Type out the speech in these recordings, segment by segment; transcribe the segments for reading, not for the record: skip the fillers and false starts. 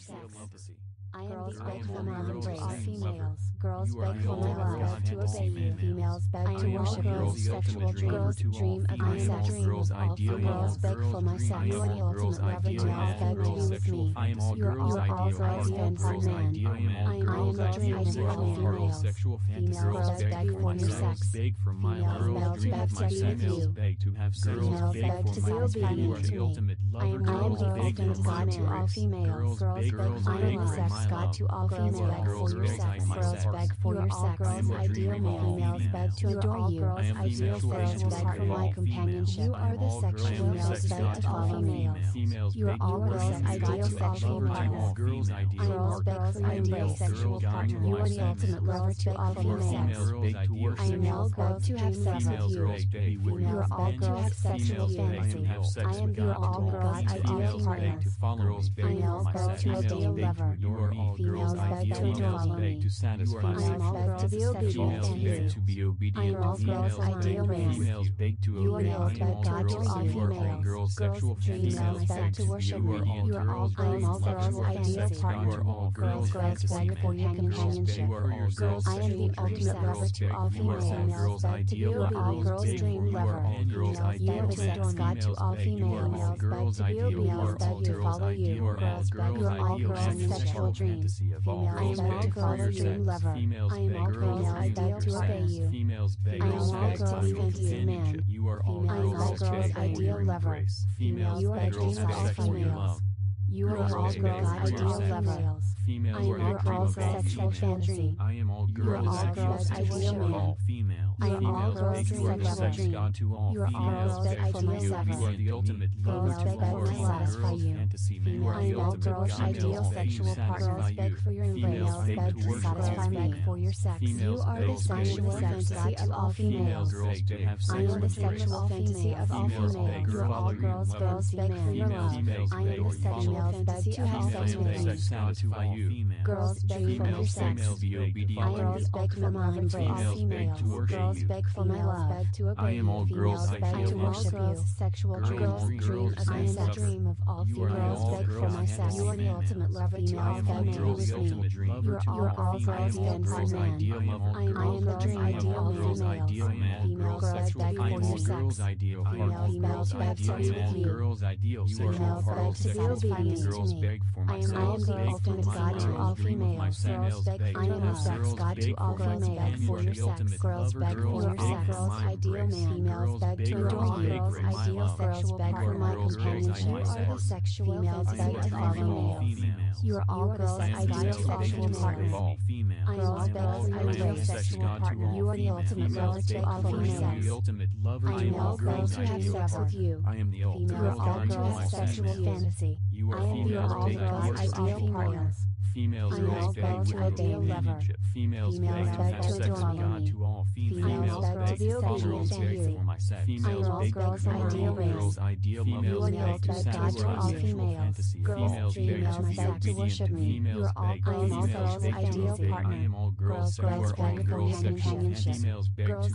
sex. I am the grateful mother of all females. Girls beg for my love to obey me. Females beg to worship me. Sexual girls dream of my sex. Girls beg for my sex. You are the ultimate lover. Girls beg to be with me. You are all girls' fantasy man. I am the dream of all females. Females beg for my sex. Females beg to be with you. Females beg to be obedient to me. I am the ultimate lover. All females. Girls beg for my sex. God to all girls beg for your sex. Girls beg for your sex. Girls ideal male. Females beg to adore you. Girls ideal girls beg for my companionship. You are the sexual males beg to all females. You are all girls ideal sexual partner. Girls beg for ideal sexual partner. You are the ultimate lover to all females. I am all girls to have sex with you. You are all girls sexual fantasy. I am your all girls ideal partner. I am all girls to ideal lover. Females beg to adore me. Females beg to be obedient to you. I am all girls' ideal males. You are all beg God to all females. Females beg to worship me. You are all girls' ideal partner. Girls beg for your companionship. I am the ultimate lover to all females. You are all girls' dream lover. You are the sex God to all females. Females beg to be obedient. Females beg to follow you. Girls beg you are all girls' sexual dream. Females beg for your dream lover. I am all girls beg to obey you. I am all girls fantasy man. I am all girls ideal lover. You are the dream of all females. You are all girls ideal lover. I am all girls sexual fantasy. I am all girls ideal man. I am all girls sexual dream. You are all girls beg for my sex. Girls beg to satisfy you. I am all girls ideal sexual partner. Girls beg for your embrace. Girls beg to satisfy me for your sex. You are the sexual fantasy of all females. I am the sexual fantasy of all females. You are all girls beg for your love. I am the sexual fantasy to have sex with me. Girls beg for your sex. Girls beg for my embrace. Girls beg for my love. I am all girls ideal to worship you. Sexual girls dream of my sex. Girls beg for my sex. You are the ultimate lover. Females beg to with me. You are all girls fantasy man. I am the dream ideal females. Girls beg for your sex. Females beg to be with me. Females beg to be obedient to me. I am the ultimate God to all females. Girls beg for your sex. God to all girls beg for your sex. Girls beg for your sex. Girls ideal man. Females beg to adore you. Girls ideal sexual beg for my companionship. You are the sexual females beg to follow males. You are all girls ideal sexual partner. Girls beg for ideal sexual partner. You are the ultimate lover to all females. I am all girls to have sex with you. Females beg to have sexual fantasy. I am the all girls ideal partner. Females beg to ideal lover. Females beg to adore me. Females beg to be obedient to you. I am all girls ideal males. Females beg God to all females. Girls beg to worship me. I am all girls ideal partner. Girls beg for companionship. I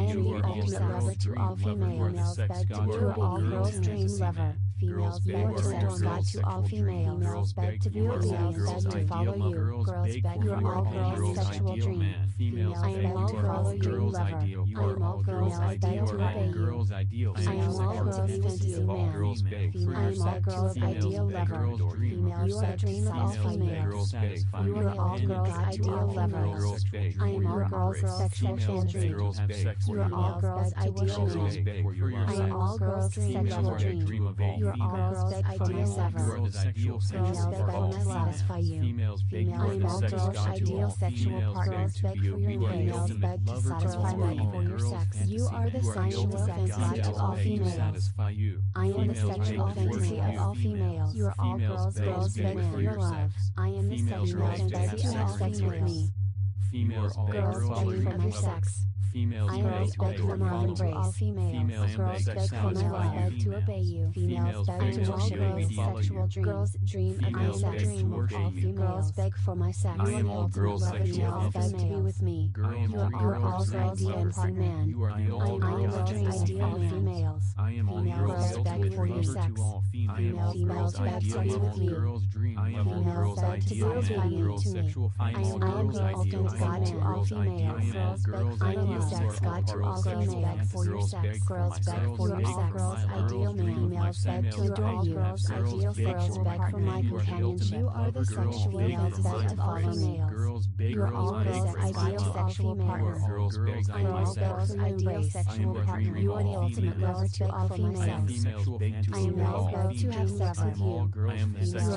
am the ultimate lover to all females. You are all girls dream lover. Females beg to adore God to all females. Females beg to be obedient. Females beg to follow you. Girls beg you are all girls sexual dream. I am all girls dream lover. I am all girls beg to obey you. I am all girls fantasy man. I am all girls ideal lover. You are the dream of all females. You are all girls ideal lover. I am all girls sexual fantasy. You are all girls ideal man. I am all girls sexual dream. Girls beg for my sex. Girls beg to satisfy you. I am all girls ideal sexual partners. Girls beg for your females beg to satisfy me for your sex. You are the sexual fantasy of all females. I am the sexual fantasy of all females. You are all girls beg for your love. I am the sexual fantasy to have sex with me. Girls beg for my sex. Girls beg for my embrace. All females. Girls beg for my love. Beg to obey you. Females beg to all girls sexual dream. Girls dream of my sex. All females beg for my sex. You are the ultimate lover. Females beg to be with me. You are all girls fantasy man. I am the dream ideal females. Females beg for your sex. Females beg to be with me. Females beg ideal man, girls sexual female, girls ideal female, girls ideal man, girls ideal sex, girls beg for your sex, girls beg for your sex, girls ideal females beg to adore you, girls ideal girls beg for my companionship. You are the sexual best of all males. You are all girls ideal sexual partners. I am all girls ideal sexual partner. You are the ultimate lover to all females. I am all girl to have sex with you. You are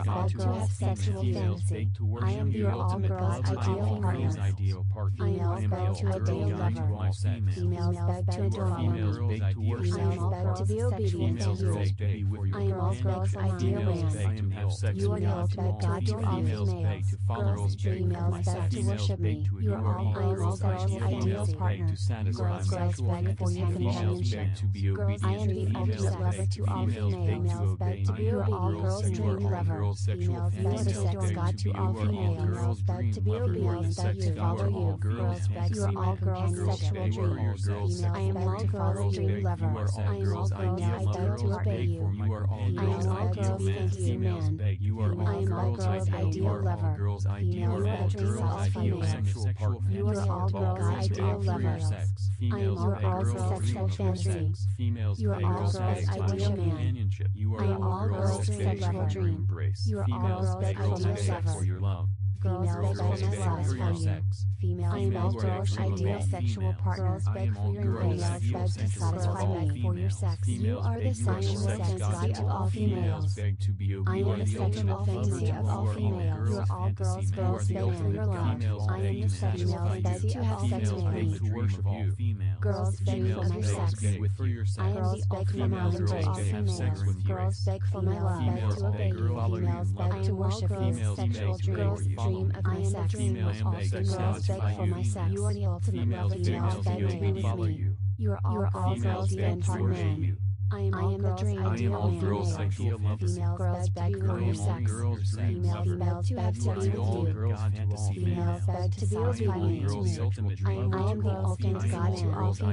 all girl to have sexual fantasy. I am your all girls ideal partners. I am all girl to ideal lover. Females beg to adore you. I am all girl to be obedient to you. I am all girls ideal males. You are the ultimate God to all females. Girls females beg to worship me. You are all girls ideal partners. Girls beg for your companionship. Girls I am the ultimate lover to all females. You are all girls dream lover. Females beg to adore God to all females. Beg to be obedient. Beg to follow you. Girls beg for all girls sexual dreams. I am all girls dream lover. I am all girls I beg to obey you. I am all girls fantasy man. I am all girls ideal lover. Females beg to solve females. You are all girls ideal lover. I am all girls sexual fantasy. You are all girls ideal man. I am all girls sexual dream. You are all girls ideal lover. Females beg to satisfy you. I am all girls ideal sexual partners. Females beg to satisfy me for your sex. You are the sexual fantasy of all females. I am the sexual fantasy of all females. You are all girls beg for your love. I am the sexual fantasy to have sex with me. Girls beg for my sex. I am the ultimate lover to all females. Girls beg for my love. To obey you. Females beg to worship you. Sexual dreams. Dream of my sex. All females beg for my sex. You are the ultimate lover. Females beg to be with me. You are all girls beg for me. I am the dream ideal man. Female girls beg for your sex. Female to have sex with you. Females beg to be obedient to me. I am the ultimate God to all females. I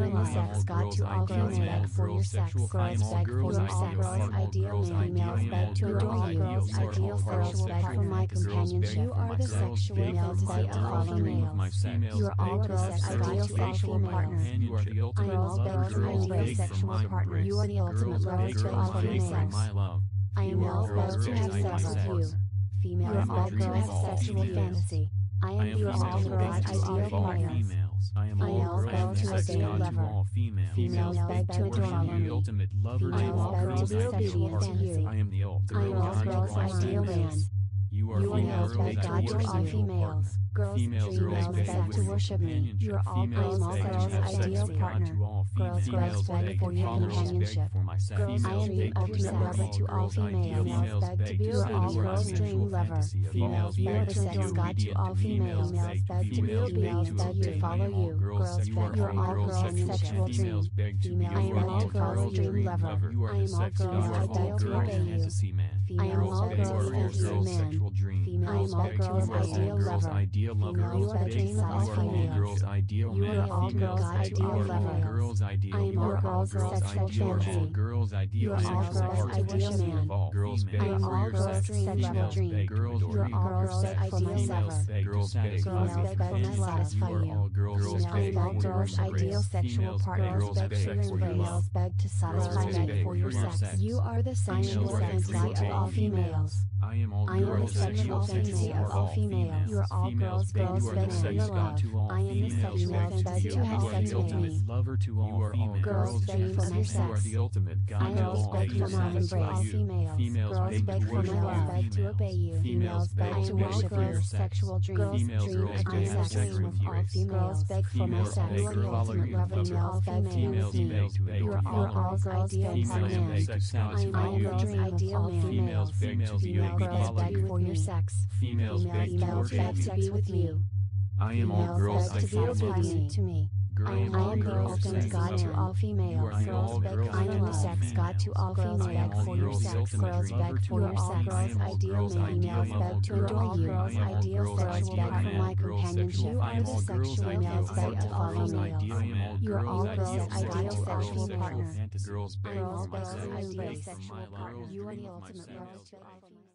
am the sex God to all girls beg for your sex. Girls beg for your sex. Girls ideal man. Females beg to adore you. Girls ideal girls beg for my companionship. You are the sexual fantasy of all females. You are all girls ideal sexual partner. I am all girls ideal sexual partner. You are the ultimate lover to all females. I am all girls to have sex with you. Females all girls sexual fantasy. I am the all girls ideal partners. I am all girls to ideal lover. Females beg to adore you. Females beg to be obedient to you. I am all girls ideal man. Females beg God to all females. Girls beg to worship me. You are all girls ideal partner. Girls beg for your companionship. I am the ultimate lover to all females. Beg to be all girls dream lover. Females beg to adore God to all females. Beg to be obedient. Beg to follow you. Girls beg your all girls sexual dream. I am all girls dream lover. I am all girls ideal to obey you. I am all girls fantasy man. Females beg to ideal lover. Females beg to satisfy females. You are all girls ideal lover. I am all girls sexual fantasy. You are all girls ideal man. I am all girls sexual dream. You are all girls ideal lover. Girls beg to satisfy you. I am all girls ideal sexual partner. Girls beg for your embrace. Beg to satisfy me for your sex. You are the sexual fantasy of all females. I am the sexual fantasy of all females. You are all girls beg for your love. I am the sexual fantasy to have sex with me. You are all girls beg for my sex. I am beg for my embrace. All females. Girls beg for my love. Beg to obey you. Females beg to worship your sexual dreams. Girls dream of my sex with all females. Girls beg for my sex. You are the ultimate lover to all females. You are all girls ideal man. I am all girls ideal man. Females beg for your sex. Females beg to be with you. I am all girls ideal man. I am the ultimate God to all females. Girls beg. I am the sex God to all females. Beg for your sex. Girls beg for your sex. Girls ideal females beg to adore you. Girls ideal sexual beg for my companionship. You are the sexual males beg to all females. You are all girls ideal sexual partner. Girls beg for my sex. You are the ultimate lover to all females.